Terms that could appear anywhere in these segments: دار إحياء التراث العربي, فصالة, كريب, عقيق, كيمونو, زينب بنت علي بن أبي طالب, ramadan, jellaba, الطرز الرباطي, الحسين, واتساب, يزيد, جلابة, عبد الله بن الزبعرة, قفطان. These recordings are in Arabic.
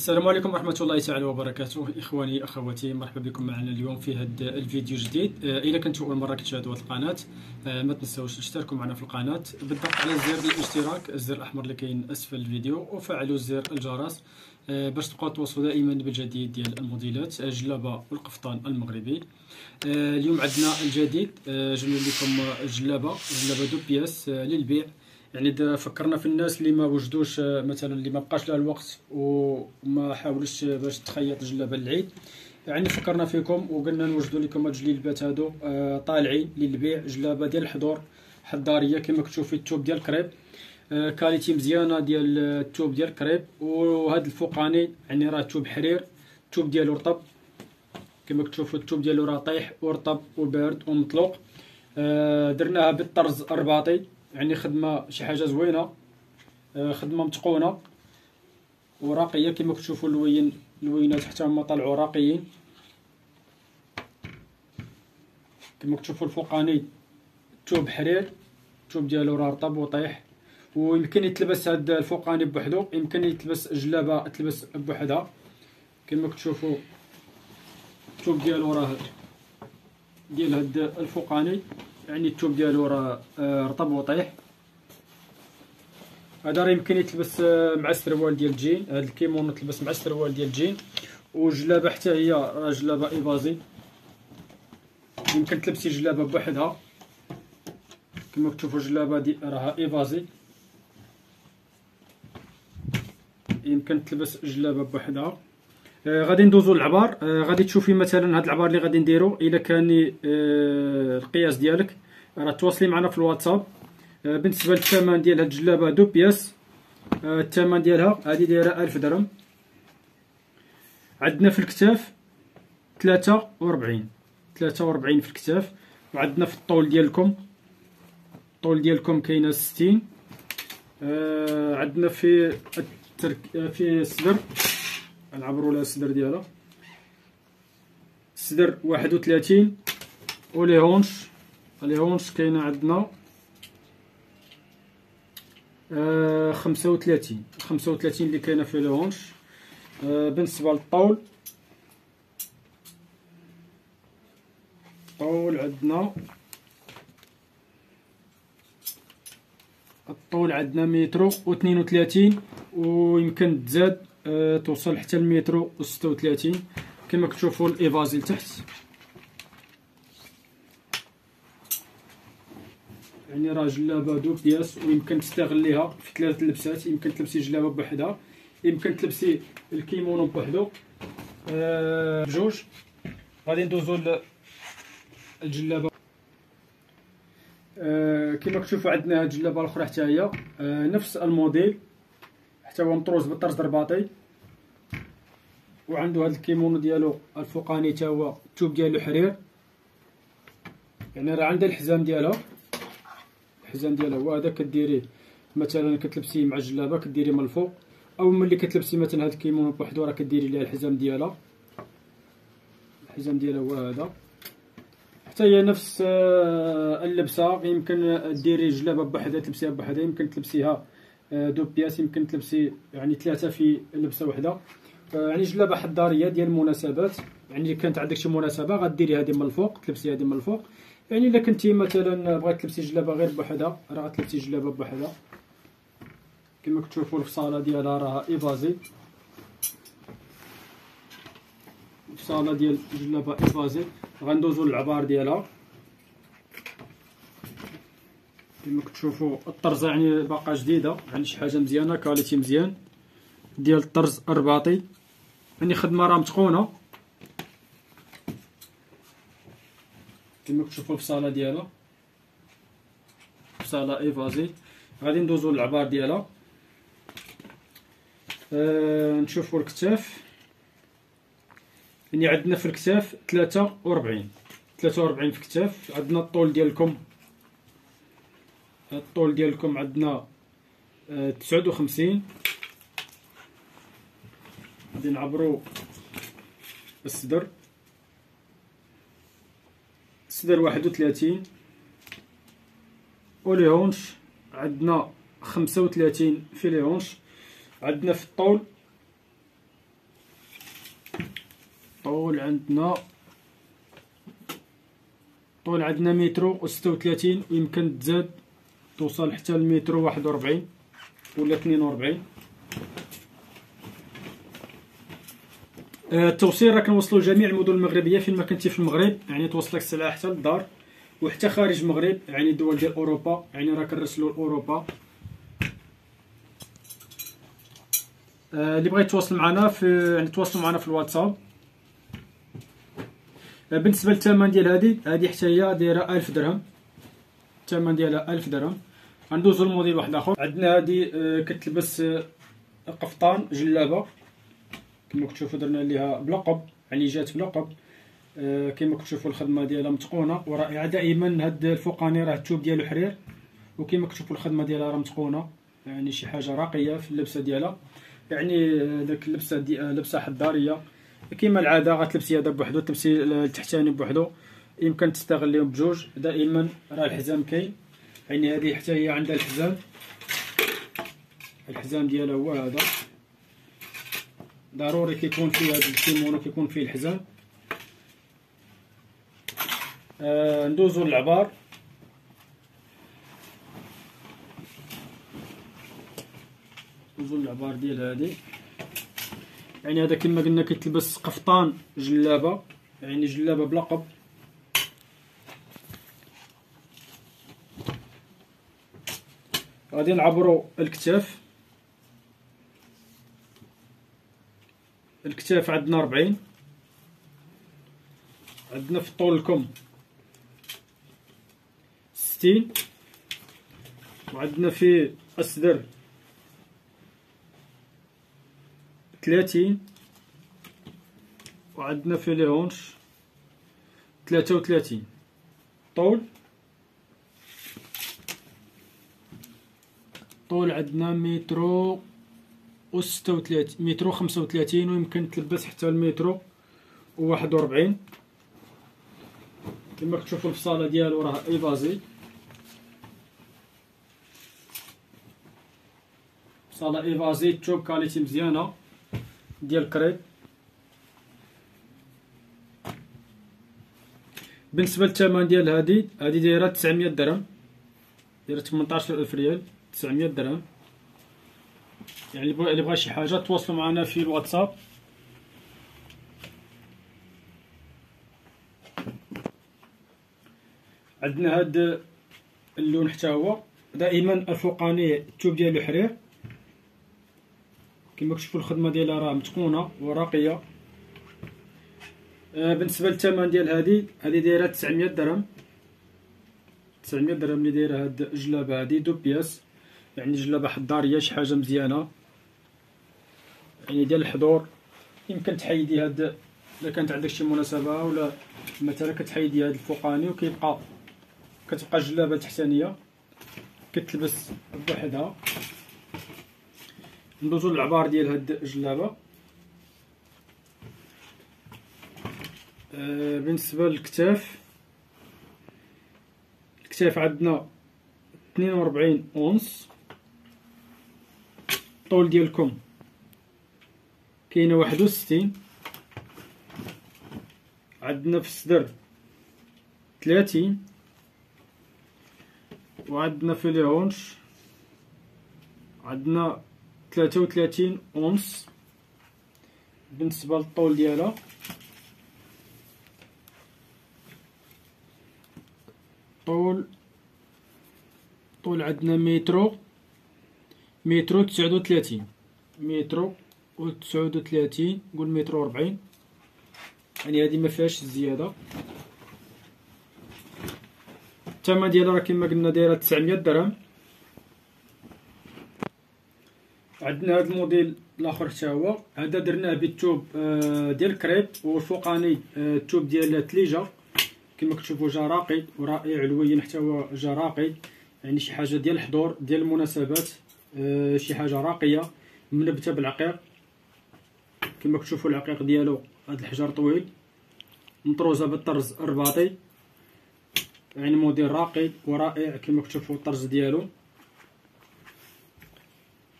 السلام عليكم ورحمة الله تعالى وبركاته. إخواني أخواتي، مرحبا بكم معنا اليوم في هذا الفيديو الجديد. إذا كنتم أول مرة كتشاهدوا هذه القناة، ما تنساوش تشتركوا معنا في القناة بالضغط على زر الاشتراك، الزر الأحمر اللي كاين أسفل الفيديو، وفعلوا زر الجرس باش تبقاو تواصلوا دائما بالجديد ديال الموديلات جلابة والقفطان المغربي. اليوم عندنا الجديد، جبنا لكم جلابة دو بياس للبيع. يعني فكرنا في الناس اللي ما وجدوش، مثلا اللي ما بقاش لها الوقت وما حاولش باش تخيط جلابه للعيد، يعني فكرنا فيكم وقلنا نوجدوا لكم هاد الجلابات هادو طالعين للبيع. جلابه ديال الحضور حضاريه كما كتشوفي، الثوب ديال الكريب كاليتي مزيانه، ديال الثوب ديال الكريب، وهاد الفوقاني يعني راه ثوب حرير، الثوب ديالو رطب كما كتشوفوا، الثوب ديالو راه طايح ورطب وبارد ومطلوق. درناها بالطرز الرباطي، يعني خدمه شي حاجه زوينه، خدمه متقونه وراقيه كما كتشوفوا. اللوينات حتى هما طلعوا راقيين كما كتشوفوا. الفوقاني ثوب حرير، الثوب ديالو راه رطب وطايح، ويمكن يتلبس هاد الفوقاني بوحدو، يمكن يتلبس جلابه تلبس بوحدها كما كتشوفوا. الثوب ديالو راه ديال هاد الفوقاني، يعني الثوب ديالو راه رطب وطيح. هذا راه يمكن يتلبس مع السروال ديال الجين، هذا الكيمونو تلبس مع السروال ديال الجين. والجلابه حتى هي راه جلابه ايبازي، يمكن تلبسي جلابه بوحدها كما كتشوفوا. الجلابه دي راها ايبازي، يمكن تلبس جلابه بوحدها. غادي ندوزو للعبار. غادي تشوفي مثلا هاد العبار اللي غادي نديرو. الا كان القياس ديالك راه تواصلي معنا في الواتساب. بالنسبه للثمن ديال هاد الجلابه دو بياس، الثمن ديالها هادي دايره 1000 درهم. عندنا في الكتاف 43 في الكتاف، وعندنا في الطول ديالكم، الطول ديالكم كاينه 60. عندنا في الصدر، نعبروا لها الصدر ديالها، الصدر 31. ولي هونش، لي هونش كاينه عندنا 35 اللي كاينه في لي هونش. بالنسبه للطول، الطول عندنا مترو و32، ويمكن تزاد توصل حتى المترو و36 كما كتشوفوا. الايفازي لتحت، يعني راه جلابه دو بياس، ويمكن تستغليها في 3 لبسات. يمكن تلبسي جلابه بوحدها، يمكن تلبسي الكيمونو بوحدو بجوج. غادي ندوزو للجلابه. كما كتشوفوا عندنا هاد الجلابه الاخرى حتى هي نفس الموديل، حتى هو مطروز بالطرز الرباطي، وعنده هاد الكيمونو ديالو الفوقاني حتى هو الثوب ديالو حرير، يعني راه عنده الحزام ديالها، الحزام ديالها هو هذا. كديريه مثلا كتلبسيه مع الجلابه، كديريه من الفوق، او ملي كتلبسي مثلا هاد الكيمونو بوحدو راه كديري ليه الحزام ديالها، الحزام ديالها هو هذا. حتى هي نفس اللبسه، يمكن ديري جلابه بوحدها تلبسيها بوحدها، يمكن تلبسيها دو بياس، يمكن تلبسي يعني 3 في لبسه وحده. يعني جلابه حضاريه ديال المناسبات، يعني كانت عندك شي مناسبه غديري هذه من الفوق، تلبسي هذه من الفوق. يعني الا كنتي مثلا بغيت تلبسي جلابه غير بوحدها راه غتلبسي جلابه بوحدها كما كتشوفوا. الفصاله ديالها راه ايفازي، الفصاله ديال الجلابه ايفازي. غندوزو للعبار ديالها كما كتشوفوا. الطرز يعني باقا جديده، يعني شي حاجه مزيانه، كاليتي مزيان ديال الطرز الرباطي، يعني خدمه راه متقونه كما كتشوفوا. الفصاله ديالها فصاله ايفازي. غادي ندوزو للعبار ديالها. نشوفوا الكتاف. يعني عندنا في الكتاف 43 في الكتاف. عندنا الطول ديالكم، الطول ديالكم عندنا 59. غادي نعبرو الصدر، الصدر 31. ولي هونش عندنا 35 في لي هونش. عندنا في الطول طول عندنا مترو وستة وثلاثين، ويمكن تزاد توصل حتى المترو واحد وربعين ولا اثنين وربعين. التوصيل راه كنوصلو جميع المدن المغربيه فين ما كنتي في المغرب، يعني توصلك السلعه حتى للدار وحتى خارج المغرب، يعني الدول ديال اوروبا، يعني راه كنرسلو لاوروبا. اللي بغى يتواصل معنا يعني تواصلوا معنا في الواتساب. بالنسبه للثمن ديال هذه حتى هي دايره 1000 درهم، الثمن ديالها 1000 درهم. غندوزو لموديل واحد اخر. عندنا هذه كتلبس قفطان جلابه كما كتشوفوا، درنا ليها بلقب، يعني جات بلقب. كما كتشوفوا الخدمه ديالها متقونه ورائعه. دائما هاد الفوقاني راه الثوب ديالو حرير، وكما كتشوفوا الخدمه ديالها راه متقونه، يعني شي حاجه راقيه في اللبسه ديالها، يعني داك اللبسه لبسه حضاريه. كما العاده غتلبسي هذا بوحدو، تلبسي التحتاني بوحدو، يمكن تستغليهم بجوج. دائما راه الحزام كاين، يعني هذه حتى هي عندها الحزام ديالها هو هذا، ضروري كيكون فيه هذا الكيمونو كيكون فيه الحزام. ندوزو للعبار. ديال هذه، يعني هذا كما قلنا كيتلبس قفطان جلابه، يعني جلابه بلقب. غادي نعبروا الكتاف عندنا 40، عندنا في الطول الكم 60، وعندنا في الصدر 30، وعندنا في الهونش 33. طول عندنا مترو و 36، مترو 35، ويمكن تلبس حتى المترو 41. كما كتشوفوا الفصاله ديالو راه ايفازي، فصاله ايفازي، الثوب كاليتي مزيانه ديال كريب. بالنسبه للثمن ديال هذه دايره 900 درهم، دايره 18000 ريال، 900 درهم. يعني اللي بغى شي حاجه تواصلوا معنا في الواتساب. عندنا هذا اللون حتى هو، دائما الفوقاني الثوب ديالو حرير. كما كتشوفوا الخدمه ديالها راه متقونه وراقيه. بالنسبه للثمن ديال هذه دايره 900 درهم، 900 درهم اللي دايره هاد الجلابه هذه دو بياس، يعني جلابه حضاريه، شي حاجه مزيانه، يعني ديال الحضور. يمكن تحيدي هاد الا كانت عندك شي مناسبه ولا مثلا كتحيدي هاد الفوقاني، وكيبقى كتبقى جلابه تحتانيه كتلبس بوحدها. ندوزو للعبار ديال هاد الجلابه. بالنسبه الكتاف عندنا 42 اونص. الطول ديالكم كاينه 61، عندنا في الصدر 30، وعندنا في الهونش عندنا 33 اونص. بالنسبه للطول ديالها طول عندنا مترو 39، مترو و 39، قول مترو 40، يعني هذه ما فيهاش الزياده. الثمن ديالها راه كما قلنا دايره 900 درهم. عندنا هذا الموديل الاخر حتى هو، هذا درناه بالثوب ديال كريب، والفوقاني الثوب ديال تليجه. كما كتشوفوا جا راقي ورائع، الوين حتى هو جا راقي، يعني شي حاجه ديال الحضور، ديال المناسبات، شي حاجه راقيه منبته بالعقيق. كما كتشوفوا العقيق ديالو هذا الحجر طويل مطروزه بالطرز الرباطي، يعني موديل راقي ورائع. كما كتشوفوا الطرز ديالو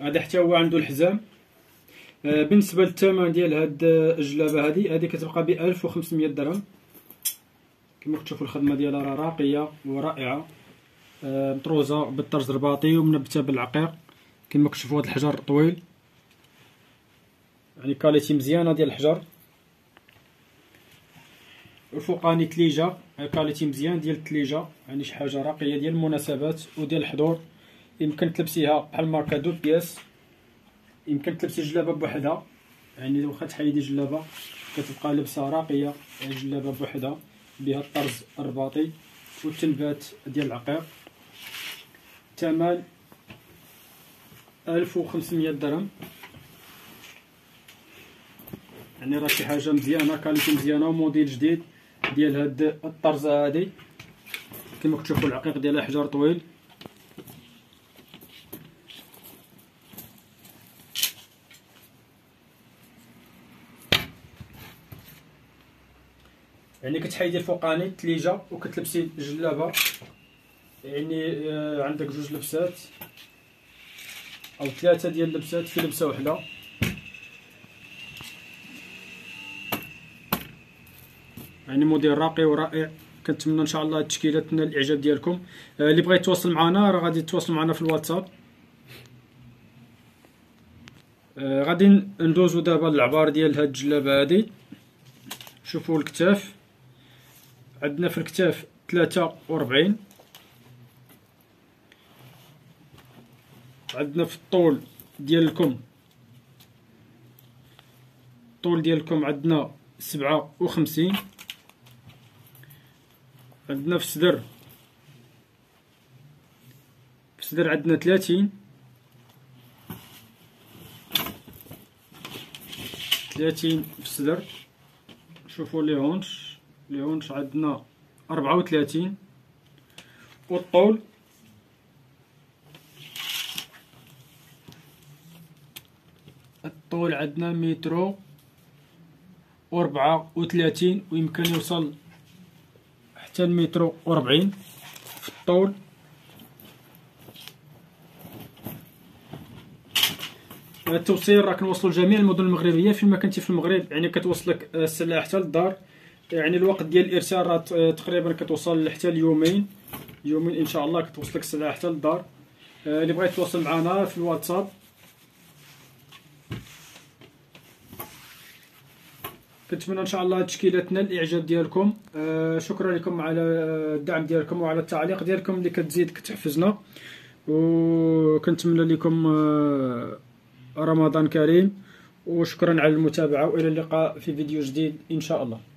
هذا، حتى هو عنده الحزام. بالنسبه للثمن ديال هاد الجلابه هادي كتبقى ب 1500 درهم. كما كتشوفوا الخدمه ديالها راه راقيه ورائعه، مطروزه بالطرز الرباطي ومنبته بالعقيق. كما كتشوفوا هاد الحجر طويل، يعني كاليتي مزيانه ديال الحجر، الفوقاني تليجه كاليتي مزيان ديال التليجه، يعني شي حاجه راقيه ديال المناسبات وديال الحضور. يمكن تلبسيها بحال ماركه دو بياس، يمكن تلبسي جلابه بوحدها، يعني واخا تحيدي جلابه كتبقى لبسه راقيه. جلابه بوحدها بها الطرز الرباطي والتنبات ديال العقيق. ثمن 1500 درهم، يعني راه شي حاجه مزيانه، كاليتي مزيانه وموديل جديد ديال هاد الطرز هادي. كما كتشوفوا العقيق ديالها حجر طويل، يعني كتحيدي الفوقاني التليجه وكتلبسي الجلابه، يعني عندك جوج لبسات او ثلاثه ديال اللبسات في لبسه وحده. يعني موديل راقي ورائع. كنتمنى ان شاء الله التشكيله تنال الاعجاب ديالكم. اللي بغى يتواصل معنا راه غادي يتواصل معنا في الواتساب. غادي ندوزو دابا للعبار ديال هاد الجلابه هادي. شوفوا الكتاف، عندنا في الكتاف 43، عندنا في الطول ديالكم عندنا 57، عندنا في الصدر عندنا 30 في الصدر. شوفوا لي هونش، عندنا 34، والطول عندنا 134، ويمكن يوصل حتى 140 في الطول. التوصيل راه كنوصلوا لجميع المدن المغربيه فين ما كنتي في المغرب، يعني كتوصلك السلعه حتى للدار. يعني الوقت ديال الارسال راه تقريبا كتوصل حتى ليومين، ان شاء الله كتوصلك السلعه حتى للدار. اللي بغى يتواصل معنا في الواتساب كنتمنى ان شاء الله التشكيله تنال الاعجاب ديالكم. شكرا لكم على الدعم ديالكم وعلى التعليق ديالكم اللي كتزيد كتحفزنا، وكنتمنى لكم رمضان كريم، وشكرا على المتابعة، وإلى اللقاء في فيديو جديد إن شاء الله.